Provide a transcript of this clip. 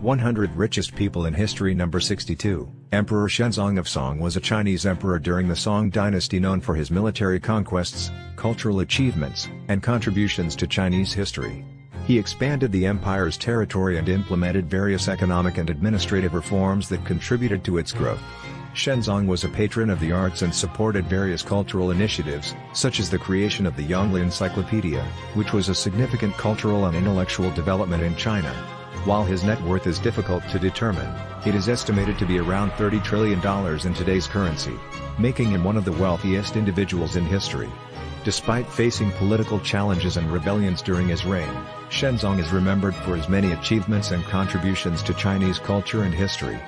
100 Richest People in History. Number 62. Emperor Shenzong of Song was a Chinese emperor during the Song Dynasty known for his military conquests, cultural achievements, and contributions to Chinese history. He expanded the empire's territory and implemented various economic and administrative reforms that contributed to its growth. Shenzong was a patron of the arts and supported various cultural initiatives, such as the creation of the Yangli Encyclopedia, which was a significant cultural and intellectual development in China. While his net worth is difficult to determine, it is estimated to be around $30 trillion in today's currency, making him one of the wealthiest individuals in history. Despite facing political challenges and rebellions during his reign, Shenzong is remembered for his many achievements and contributions to Chinese culture and history.